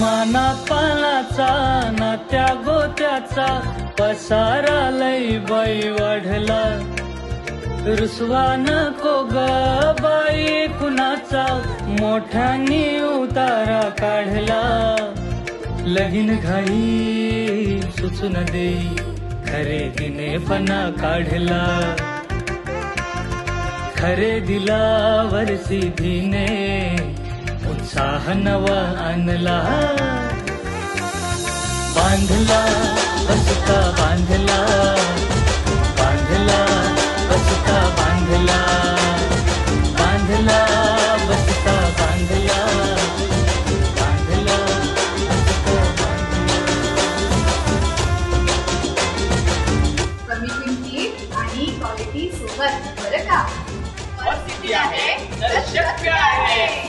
माना पानाचा नात्या गोत्याचा पसारा लई बाई वाढला, रुसवा नको ग बाई कुणाचा, मोठ्यांनी उतारा काढला। लगीन घाई सुचून देई खरेदीने फणा काढला, खरेदीला वरसी धीने उत्साह नवा आणला। बांधला बसका बांधला, बांधला बसका बांधला, बांधला बसका बांधला, बांधला बसका बांधला। कमी किमतीत आणि क्वालिटी सोबत बरं का, और किती आहे तर शक्य आहे।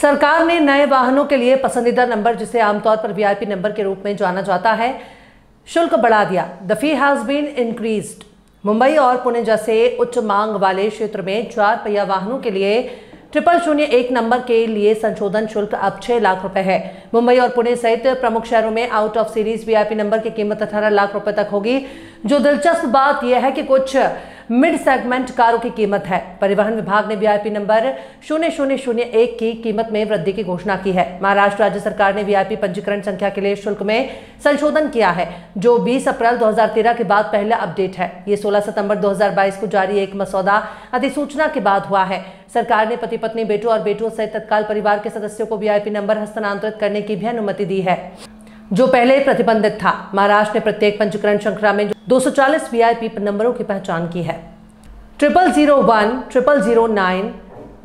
सरकार ने नए वाहनों के लिए पसंदीदा नंबर, जिसे आमतौर पर वीआईपी नंबर के रूप में जाना जाता है, शुल्क बढ़ा दिया। The fee has been increased. Mumbai और पुणे जैसे उच्च मांग वाले क्षेत्र में चार पहिया वाहनों के लिए 0001 नंबर के लिए संशोधन शुल्क अब 6 लाख रुपए है। मुंबई और पुणे सहित प्रमुख शहरों में out of series VIP number की कीमत 18 लाख रुपए तक होगी। जो दिलचस्प बात यह है कि कुछ मिड सेगमेंट कारों की कीमत है। परिवहन विभाग ने वीआईपी नंबर 0001 की कीमत में वृद्धि की घोषणा की है। महाराष्ट्र राज्य सरकार ने वीआईपी पंजीकरण संख्या के लिए शुल्क में संशोधन किया है, जो 20 अप्रैल 2013 के बाद पहला अपडेट है। ये 16 सितंबर 2022 को जारी एक मसौदा अधिसूचना के बाद हुआ है। सरकार ने पति पत्नी, बेटों और बेटियों सहित तत्काल परिवार के सदस्यों को वीआईपी नंबर हस्तांतरित करने की भी अनुमति दी है, जो पहले प्रतिबंधित था। महाराष्ट्र ने प्रत्येक पंजीकरण श्रृंखला में 240 वीआईपी नंबरों की पहचान की है। 0001, 0009,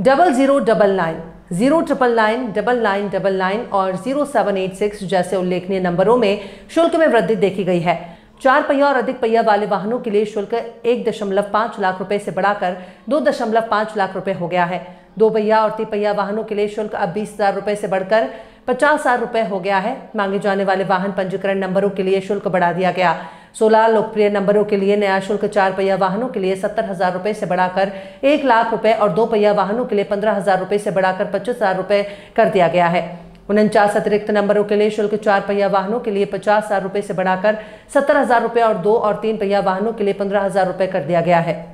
0099, 0999, 9999 और 0786 जैसे उल्लेखनीय नंबरों में शुल्क में वृद्धि देखी गई है। चार पहिया और अधिक पहिया वाले वाहनों के लिए शुल्क 1.5 लाख रुपए से बढ़ाकर 2.5 लाख रुपए हो गया है। दो पहिया और तीन पहिया वाहनों के लिए शुल्क अब 20,000 रुपए से बढ़कर 50,000 रुपए हो गया है। मांगे जाने वाले वाहन पंजीकरण नंबरों के लिए शुल्क बढ़ा दिया गया। 16 लोकप्रिय नंबरों के लिए नया शुल्क चार पहिया वाहनों के लिए 70,000 रुपए से बढ़ाकर 1 लाख रुपए और दो पहिया वाहनों के लिए 15,000 रुपए से बढ़ाकर 25,000 रुपए कर दिया गया है। 49 अतिरिक्त नंबरों के लिए शुल्क चार पहिया वाहनों के लिए 50,000 रुपए से बढ़ाकर 70,000 रुपए और दो और तीन पहिया वाहनों के लिए 15,000 रुपए कर दिया गया है।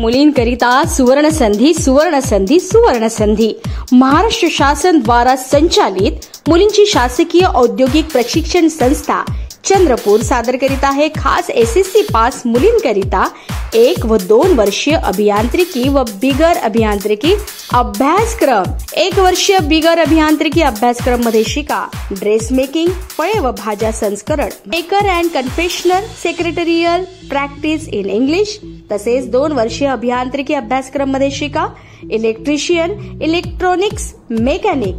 मुलींकरिता सुवर्ण संधी, सुवर्ण संधी, सुवर्ण संधी। महाराष्ट्र शासन द्वारा संचालित मुलींची शासकीय औद्योगिक प्रशिक्षण संस्था चंद्रपूर सादर करीत आहे खास SSC पास मुलींकरिता 1 व 2 वर्षीय अभियांत्रिकी व बिगर अभियांत्रिकी अभ्यासक्रम। 1 वर्षीय बिगर अभियांत्रिकी अभ्यासक्रम मध्ये शिका ड्रेस मेकिंग, फळे व भाज्या संस्करण, baker and confectioner, secretarial, practice in English. तसेच 2 वर्षीय अभियांत्रिकी अभ्यासक्रम मध्ये शिका electrician, electronics, mechanic,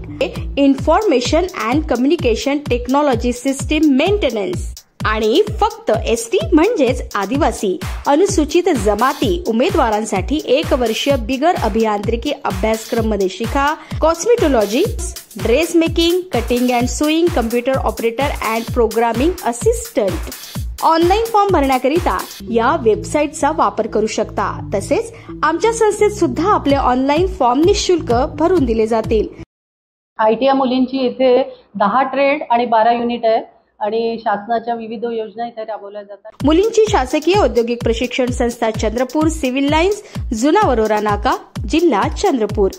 information and communication technology, system maintenance. आणि फक्त ST म्हणजेच आदिवासी अनुसूचित जमाती उमेदवारांसाठी 1 वर्षीय बिगर अभियांत्रिकी अभ्यासक्रम मध्ये शिका cosmetology, dress making, cutting and sewing, computer operator and programming assistant. Online form भरण्याकरिता या वेबसाईटचा वापर करू शकता। तसेच आमच्या संस्थेत सुद्धा आपले ऑनलाईन फॉर्म निशुल्क भरून दिले जातील। ITI मुलींची इथे 10 ट्रेड आणि 12 युनिट आहे आणि शासनाच्या विविध योजना इथे राबवल्या जातात। मुलींची शासकीय औद्योगिक प्रशिक्षण संस्था चंद्रपूर, सिव्हिल लाईन्स, जुना वरोरा नाका, जिल्हा चंद्रपूर।